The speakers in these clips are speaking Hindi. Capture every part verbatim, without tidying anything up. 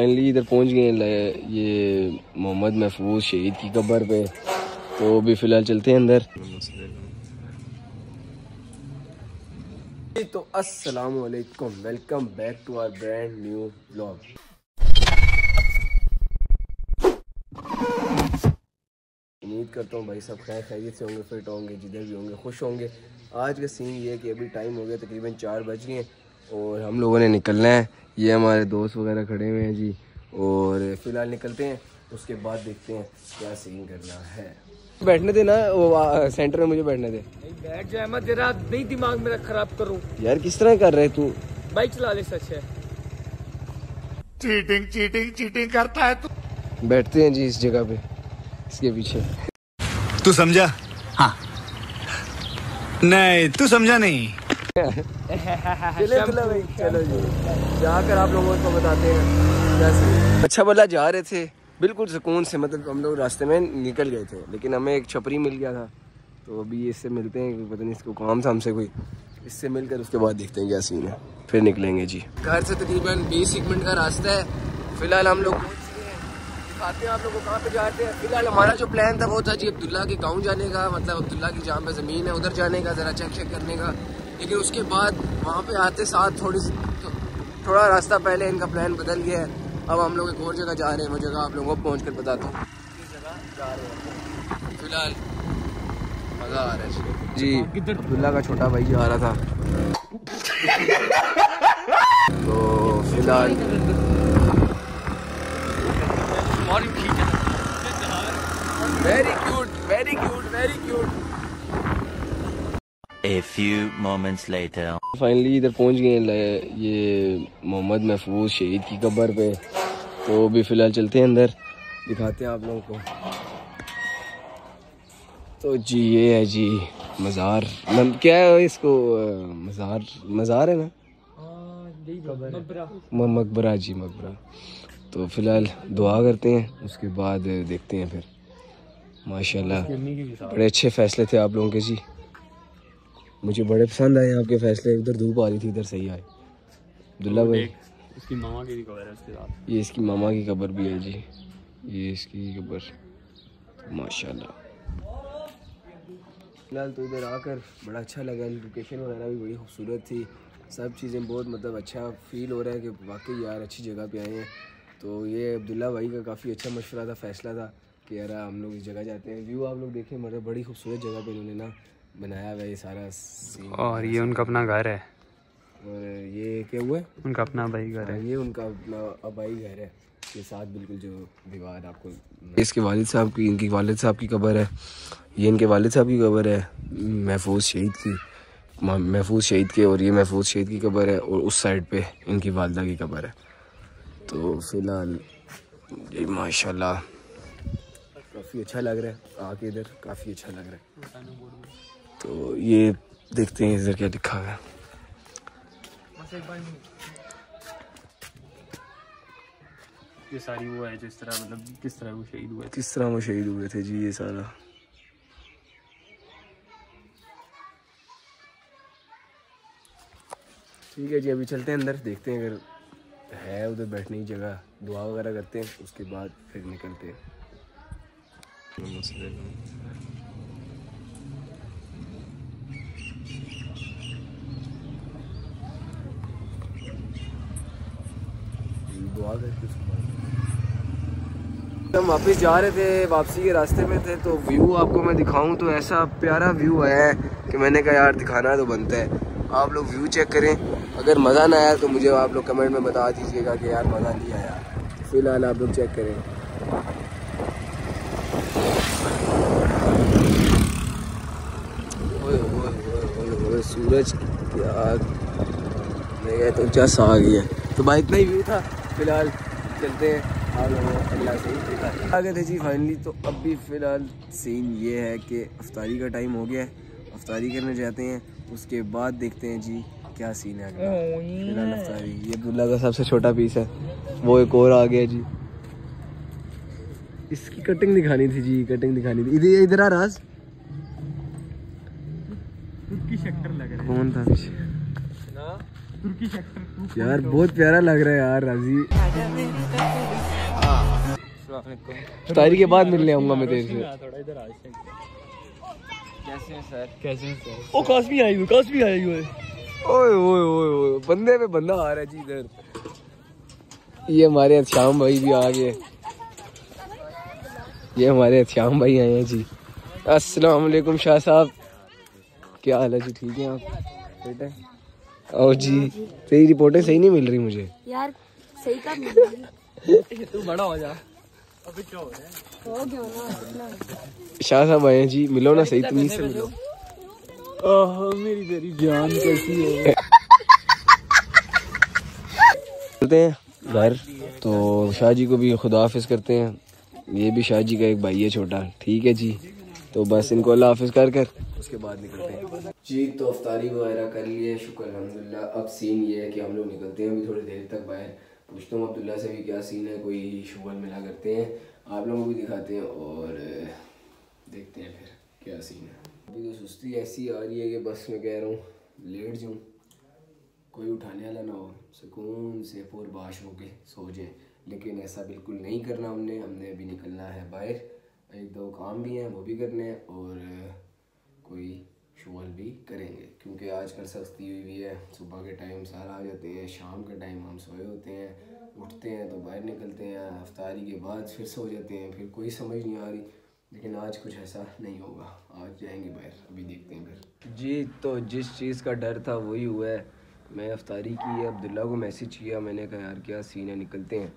फाइनली इधर पहुंच गए ये मोहम्मद महफूज शहीद की कब्र पे। तो अभी फिलहाल चलते हैं अंदर। तो अस्सलाम वालेकुम, welcome back to our brand new blog. उम्मीद करता हूँ भाई सब खैर खैरियत से होंगे, फिट होंगे, जिधर भी होंगे खुश होंगे। आज का सीन ये है कि अभी टाइम हो गया तकरीबन चार बज गए और हम लोगों ने निकलना है। ये हमारे दोस्त वगैरह खड़े हुए हैं जी, और फिलहाल निकलते हैं, उसके बाद देखते हैं क्या सीन करना है। बैठने दे ना, वो सेंटर में मुझे बैठने दे। बैठ जाए मत, तेरा नहीं दिमाग मेरा खराब करूं यार। किस तरह कर रहे तू? बाइक चला ले, सच है। चीटिंग चीटिंग चीटिंग करता है तू। बैठते हैं जी इस जगह पे, इसके पीछे। तू समझा? हाँ। नहीं तू समझा नहीं। चलो जी, जाकर आप लोगों को बताते हैं। अच्छा भला जा रहे थे बिल्कुल सुकून से, मतलब हम लोग रास्ते में निकल गए थे, लेकिन हमें एक छपरी मिल गया था। तो अभी इससे मिलते हैं, पता नहीं इसको काम था हमसे कोई, इससे मिलकर उसके बाद देखते हैं क्या सीन है, फिर निकलेंगे जी। घर से तकरीबन बीस मिनट का रास्ता है। फिलहाल हम लोग दिखाते हैं आप लोगों को कहाँ पे जाते हैं। फिलहाल हमारा जो प्लान था वो था जी अब्दुल्ला के गाँव जाने का, मतलब अब्दुल्ला की जहाँ पे ज़मीन है उधर जाने का, ज़रा चेक चेक करने का। लेकिन उसके बाद वहाँ पर आते साथ थोड़ी थोड़ा रास्ता पहले इनका प्लान बदल गया है। अब हम लोग एक और जगह जा रहे हैं, वो जगह आप लोगों को पहुँच कर बताता हूँ जगह जा रहे हैं। फिलहाल मज़ा आ रहा है जी। अब्दुल्ला का छोटा भाई आ रहा था तो फिलहाल very cute very cute very cute. A few moments later. Finally इधर पहुंच गए ये मोहम्मद महफूज शहीद की कब्र पे। तो अभी फ़िलहाल चलते हैं अंदर, दिखाते हैं आप लोगों को। तो जी ये है जी मज़ार, मतलब क्या है इसको, मज़ार मज़ार है ना, मकबरा जी, मकबरा। तो फ़िलहाल दुआ करते हैं, उसके बाद देखते हैं फिर। माशाल्लाह बड़े अच्छे फ़ैसले थे आप लोगों के जी, मुझे बड़े पसंद आए आपके फैसले। उधर धूप आ रही थी, इधर सही आए। अब्दुल्ला भाई इसकी मामा की कब्र है, उसके साथ ये इसकी मामा की कब्र भी है जी, ये इसकी कब्र माशाल्लाह। फिलहाल तो इधर आकर बड़ा अच्छा लगा, लोकेशन वगैरह भी बड़ी खूबसूरत थी, सब चीज़ें बहुत, मतलब अच्छा फील हो रहा है कि वाकई यार अच्छी जगह पे आए हैं। तो ये अब्दुल्ला भाई का काफ़ी अच्छा मशवरा था, फैसला था कि यार हम लोग इस जगह जाते हैं। व्यू आप लोग देखें, मतलब बड़ी खूबसूरत जगह पर इन्होंने ना बनाया हुआ ये सारा सीन। और ये उनका अपना घर है, और ये क्या हुआ है उनका अपना आबाई घर है, ये उनका अपना आबाई घर है। ये साथ बिल्कुल जो दीवार आपको, इसके वालिद साहब की, इनकी वालिद साहब की कब्र है, ये इनके वालिद साहब की कब्र है महफूज शहीद की, महफूज शहीद के, और ये महफूज शहीद की कब्र है, और उस साइड पे इनकी वालदा की कब्र है। तो फिलहाल माशाल्लाह काफ़ी अच्छा लग रहा है आके, इधर काफ़ी अच्छा लग रहा है। तो ये देखते हैं इधर क्या लिखा है। ये सारी वो है जिस तरह, मतलब किस तरह वो शहीद हुए, किस तरह वो शहीद हुए थे जी, ये सारा। ठीक है जी, अभी चलते हैं अंदर, देखते हैं अगर है उधर बैठने की जगह, दुआ वगैरह करते हैं, उसके बाद फिर निकलते हैं। हम वापस जा रहे थे, वापसी के रास्ते में थे, तो व्यू आपको मैं दिखाऊं तो ऐसा प्यारा व्यू है कि मैंने कहा यार दिखाना तो बनता है। आप लोग व्यू चेक करें, अगर मज़ा ना आया तो मुझे आप लोग कमेंट में बता दीजिएगा कि यार मज़ा नहीं आया। फ़िलहाल आप लोग चेक करें, ओए ओए ओए ओए सूरज क्या गया, तो जस आ गई है। तो भाई इतना ही व्यू था, फिलहाल चलते हैं आप लोगों को अल्लाह से ही आगे थे जी। फाइनली तो अभी फ़िलहाल सीन ये है कि अफ्तारी का टाइम हो गया है, अफ्तारी करने जाते हैं, उसके बाद देखते हैं जी क्या सीन है अगला। फिलहाल अफ्तारी, ये अब्दुल्ला का सबसे छोटा पीस है, वो एक और आ गया जी। इसकी कटिंग दिखानी थी जी, कटिंग दिखानी थी। इधर इधर आ राज, कौन था पीछे? तुर्की सेक्टर यार बहुत प्यारा लग रहा है यार राजी। शायरी के बाद मिलने आऊंगा मैं तेरे से। कैसे हैं सर? कैसे हैं सर? ओ कास्मी आई हुई, कास्मी आई हुई। ओए ओए ओए बंदे पे बंदा आ रहा है जी इधर। ये हमारे श्याम भाई भी आ गए, ये हमारे श्याम भाई आए हैं जी। अस्सलाम वालेकुम शाह साहब, क्या हाल है जी? ठीक है आप बेटा? और जी तेरी रिपोर्टें सही नहीं मिल रही मुझे यार। सही कब मिल रही? तू बड़ा हो जा अभी, क्या हो रहा है? हो गया ना इतना। शाह साहब आए हैं जी, मिलो ना सही, तमीज से मिलो। ओह मेरी तेरी जान कैसी है। चलते हैं घर, तो शाह जी को भी खुदा हाफिज़ करते हैं। ये भी शाह जी का एक भाई है छोटा, ठीक है जी। तो बस इनको अल्लाह हाफिज़ कर कर उसके बाद निकलते हैं जी। तो अफ्तारी वगैरह कर लिए, शुक्र अल्हम्दुलिल्लाह। अब सीन ये है कि हम लोग निकलते हैं अभी थोड़ी देर तक बाहर। पूछता हूँ अब्दुल्ला से भी क्या सीन है, कोई शुगल मिला करते हैं, आप लोगों को भी दिखाते हैं और देखते हैं फिर क्या सीन है। अभी तो सुस्ती ऐसी आ रही है कि बस मैं कह रहा हूँ लेट जाऊँ, कोई उठाने वाला ना हो, सुकून से पुरबाश हो के सो जाए। लेकिन ऐसा बिल्कुल नहीं करना हमने, हमने अभी निकलना है बाहर। एक दो काम भी हैं वो भी करने हैं और कोई शोल भी करेंगे, क्योंकि आजकल सस्ती हुई भी है। सुबह के टाइम सारा आ जाते हैं, शाम के टाइम हम सोए होते हैं, उठते हैं तो बाहर निकलते हैं, अफ्तारी के बाद फिर सो जाते हैं, फिर कोई समझ नहीं आ रही। लेकिन आज कुछ ऐसा नहीं होगा, आज जाएंगे बाहर, अभी देखते हैं फिर जी। तो जिस चीज़ का डर था वही हुआ है। मैं अफ्तारी की है, अब्दुल्ला को मैसेज किया, मैंने कहा यार क्या सीन है, निकलते हैं।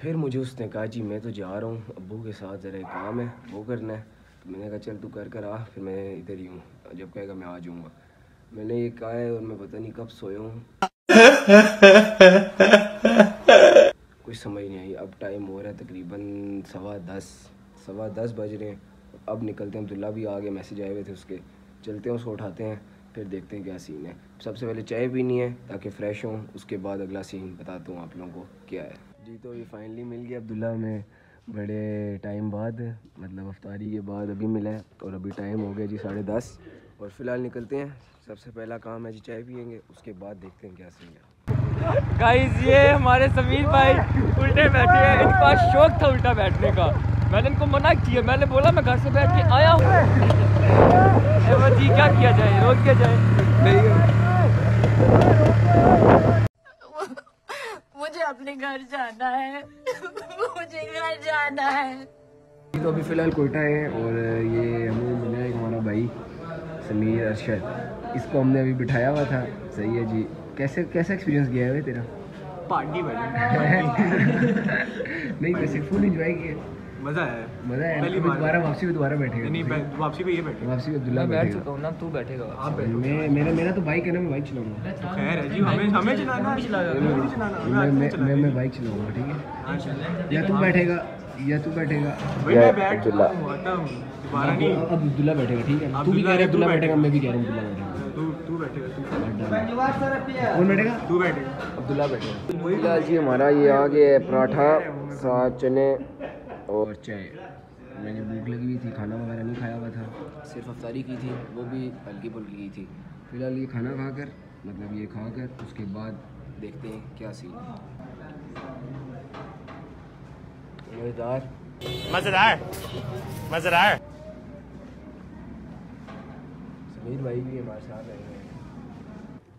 फिर मुझे उसने कहा जी मैं तो जा रहा हूँ अब्बू के साथ, ज़रा काम है वो करना है। तो मैंने कहा चल तू कर कर आ, फिर मैं इधर ही हूँ, जब कहेगा मैं आ जाऊँगा। मैंने ये कहा है और मैं पता नहीं कब सोया हूँ, कुछ समझ नहीं आई। अब टाइम हो रहा है तकरीबन सवा दस, सवा दस बज रहे हैं। अब निकलते हैं, अब्दुल्ला भी आ गए, मैसेज आए हुए थे उसके। चलते हैं उसको उठाते हैं, फिर देखते हैं क्या सीन है। सबसे पहले चाय पीनी है ताकि फ्रेश हों, उसके बाद अगला सीन बताता हूँ आप लोगों को क्या है जी। तो ये फाइनली मिल गया अब्दुल्ला में, बड़े टाइम बाद, मतलब अफ्तारी के बाद अभी मिला है। और अभी टाइम हो गया जी साढ़े दस, और फिलहाल निकलते हैं। सबसे पहला काम है जी चाय पियेंगे, उसके बाद देखते हैं क्या सीन है। गाइस ये हमारे समीर भाई उल्टे बैठे हैं, इनका शौक था उल्टा बैठने का, मैंने इनको मना किया। मैंने बोला मैं घर से बैठ के आया हूँ, जी क्या किया जाए, रोक किया जाए। मुझे अपने घर जाना है, मुझे घर जाना है। तो अभी फिलहाल कोयटा है और ये हमें मिला है हमारा भाई समीर अरशद, इसको हमने अभी बिठाया हुआ था। सही है जी। कैसे कैसा एक्सपीरियंस गया है तेरा? पार्टी नहीं वैसे फुल एंजॉय किया, मजा है, मजा है। पहली बार दोबारा वापसी पे दोबारा बैठेगा? नहीं वापसी पे ये बैठेगा, वापसी पे अब्दुल्ला बैठ चुका हूं ना, तू बैठेगा। मैं मेरा मेरा तो बाइक है ना, मैं बाइक चलाऊंगा। तो खैर है जी, हमें हमें चलाना है, चलाना मैं मैं मैं बाइक चलाऊंगा, ठीक है? या तू बैठेगा, या तू बैठेगा, मैं बैठ चला दोबारा नहीं, अब अब्दुल्ला बैठेगा, ठीक है? तू भी कह रहा है अब्दुल्ला बैठेगा, मैं भी कह रहा हूं अब्दुल्ला बैठेगा। तू तू बैठेगा, तू धन्यवाद सर। अपिया कौन बैठेगा? तू बैठेगा, अब्दुल्ला बैठेगा। अब्दुल्ला जी हमारा ये आ गया है, पराठा साथ चने और चाय। मैंने भूख लगी हुई थी, खाना वगैरह नहीं खाया हुआ था, सिर्फ अफ्तारी की थी, वो भी हल्की फुल्की की थी। फिलहाल ये खाना खा कर, मतलब ये खा कर उसके बाद देखते हैं क्या सीन। मज़ेदार मज़ेदार मज़ेदार। समीर भाई भी हमारे साथ आए हैं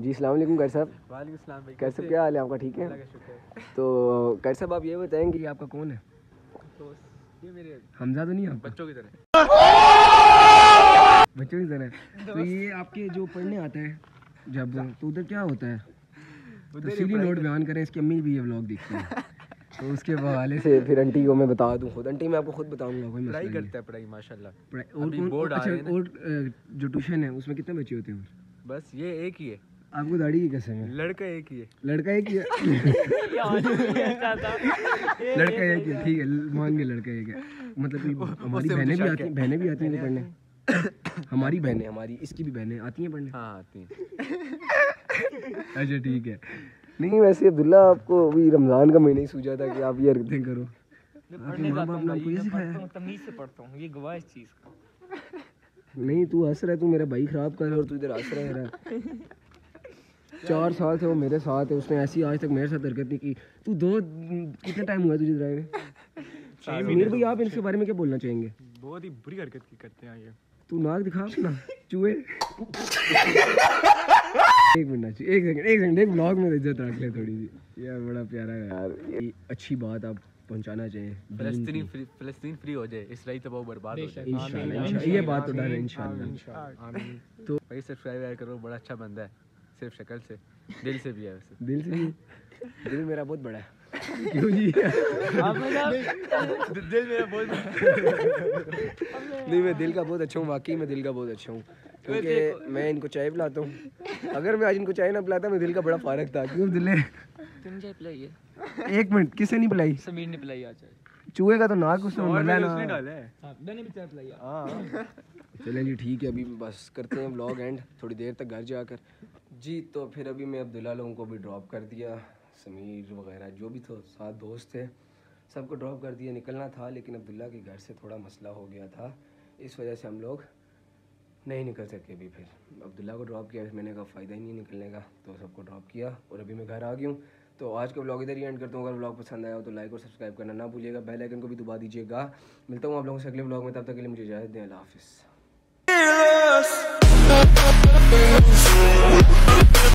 जी। अस्सलाम वालेकुम कैर साहब। वालेकुम अस्सलाम भाई, कैसे क्या हाल है आपका? ठीक है। तो कैर साहब आप ये बताएंगे कि आपका कौन है? ये मेरे हमजा तो नहीं है? बच्चों की तरह, बच्चों की तरह। तो ये आपके जो पढ़ने आते हैं जब, तो उधर क्या होता है? तफसीली नोट बयान करें, इसकी अम्मी भी ये व्लॉग देखती है तो उसके हवाले से फिर आंटी को मैं बता दूं। खुद आंटी मैं आपको खुद बताऊंगा, कोई मसला नहीं। पढ़ाई करता है, पढ़ाई माशाल्लाह। और बोर्ड आए हैं और जो ट्यूशन है उसमें कितने बच्चे होते हैं? बस ये एक ही है। आपको दाढ़ी की कसम है, लड़का एक ही है, लड़का एक ही है लड़का एक ही, ठीक है मान गए, लड़का एक है। मतलब हमारी बहनें भी आती हैं, बहनें भी आती हैं पढ़ने, हमारी बहनें, हमारी इसकी भी बहनें आती हैं पढ़ने। हाँ आती हैं। अच्छा ठीक है। नहीं वैसे अब्दुल्ला आपको अभी रमज़ान का महीना ही सूझा था कि आप ये हरकतें करो, तमीज़ से पढ़ता हूँ, ये गवाह इस चीज़ का। नहीं तू हंस रहा है, तू मेरा भाई ख़राब कर और तू इधर हंस रहा है। चार साल से वो मेरे साथ है, उसने ऐसी आज तक मेरे साथ हरकत नहीं की। तू दो कितना टाइम हुआ तुझे ड्राइव में? मीर भाई आप इनके बारे में क्या बोलना चाहेंगे? बहुत ही बुरी हरकत की करते हैं ये। तू नाक दिखा अपना चूहे। एक मिनट एक सेकंड एक सेकंड एक ब्लॉग में इज्जत रख ले थोड़ी सी यार, बड़ा प्यारा है यार। अच्छी बात आप पहुंचाना चाहिए, फलस्तीन फ्री, फलस्तीन फ्री हो जाए, इसराइल तबाह बर्बाद हो जाए इंशाल्लाह। ये बात तो डर है इंशाल्लाह। आमीन। तो भाई सब्सक्राइब यार करो, बड़ा अच्छा बंदा है, सिर्फ शक्ल से, दिल से भी है वैसे। दिल से भी? दिल मेरा बहुत बड़ा है। क्यों जी? दिल मेरा बहुत नहीं, मैं दिल का बहुत अच्छा हूँ, वाकई मैं दिल का बहुत अच्छा हूँ, क्योंकि मैं इनको चाय पिलाता हूँ। अगर मैं आज इनको चाय ना पिलाता मैं दिल का बड़ा फारक था। क्यों दिले तुम चाय पिलाई है? एक मिनट, किसने नहीं पिलाई? समीर ने पिलाई आज। चूहे का तो नाक उसने डाला है। चलें जी ठीक है, अभी बस करते हैं व्लॉग एंड थोड़ी देर तक घर जाकर जी। तो फिर अभी मैं अब्दुल्ला लोगों को भी ड्रॉप कर दिया, समीर वगैरह जो भी थे साथ दोस्त थे सबको ड्रॉप कर दिया। निकलना था लेकिन अब्दुल्ला के घर से थोड़ा मसला हो गया था, इस वजह से हम लोग नहीं निकल सके। अभी फिर अब्दुल्ला को ड्रॉप किया, मैंने कहा फ़ायदा ही नहीं निकलने का, तो सबको ड्रॉप किया और अभी मैं घर आ गया हूँ। तो आज का व्लॉग इधर ही एंड करता हूँ। अगर व्लॉग पसंद आया हो तो लाइक और सब्सक्राइब करना ना भूलिएगा, बेल आइकन को भी दबा दीजिएगा। मिलता हूँ आप लोगों से अगले व्लॉग में, तब तक के लिए मुझे इजाज़त दें, अल्लाह हाफ़िज़।